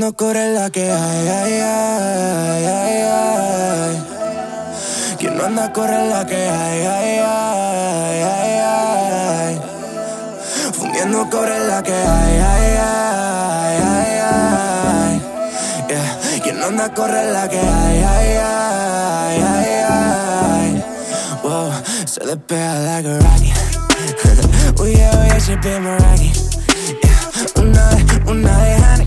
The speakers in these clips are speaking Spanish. buscando corella que hay, ay, ay, ay, ay. Quien no anda corella que hay, ay, ay, ay, ay. Fundiendo corella que hay, ay, ay, ay, ay. Yeah. Quien no anda corella que hay, ay, ay, ay, ay. Wow, se despega like a rocket. Uy, uy, she be my rocket. Yeah. Una de honey,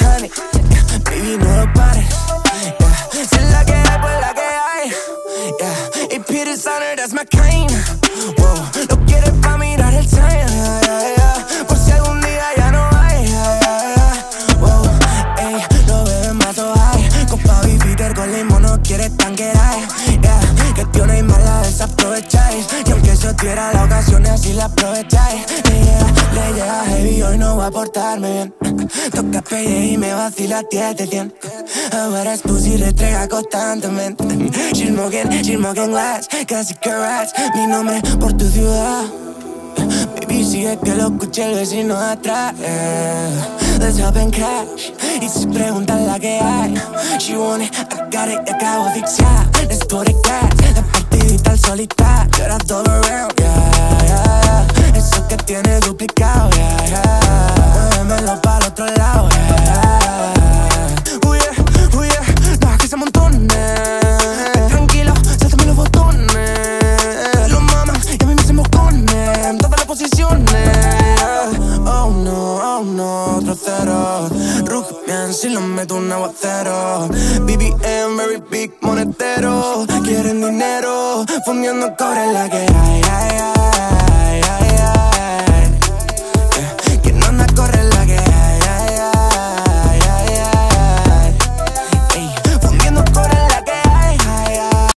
honey, yeah. Baby, no lo pares, yeah. Si la que hay, pues la que hay, yeah. Y Peter Sonner, that's my kind. Wow, lo quieres pa' mirar el time, yeah, yeah, yeah. Por si algún día ya no hay, yeah, yeah, yeah. Wow, ey, lo bebe mato high. Con Pavi Peter, con limón, no quieres tanquerar, yeah. Que tío no hay mala, desaprovecháis. Y aunque yo tuviera la ocasión, así la aprovecháis, yeah. Le llega heavy, hoy no va a portarme bien. Toca pelle y me vacila 10 de 100. Ahora es pussy, retrega constantemente. She's smoking glass, casi que rats. Mi nombre por tu ciudad. Baby, sigue que lo escuche el vecino atrás, yeah. Let's hop and crash. Y si preguntas la que hay, she want it, I got it, y acabo de fixar. Let's go to gas, la partidita al solitario. You're a double round, yeah, yeah, yeah. Eso que tiene duplicado, yeah, yeah. Muévemelo pa'l otro lado, yeah. Uy, uy, deja que se amontone. Tranquilo, sáltame los botones. Lo maman y a mí me se moscone. En todas las posiciones. Oh no, otro cero. Ruge bien, si lo meto un aguacero. BBM, very big monetero. Quieren dinero, fundiendo cobre en la que hay, ay, ay.